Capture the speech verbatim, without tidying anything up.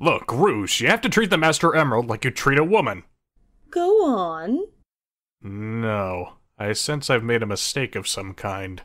Look, Rouge, you have to treat the Master Emerald like you treat a woman. Go on. No, I sense I've made a mistake of some kind.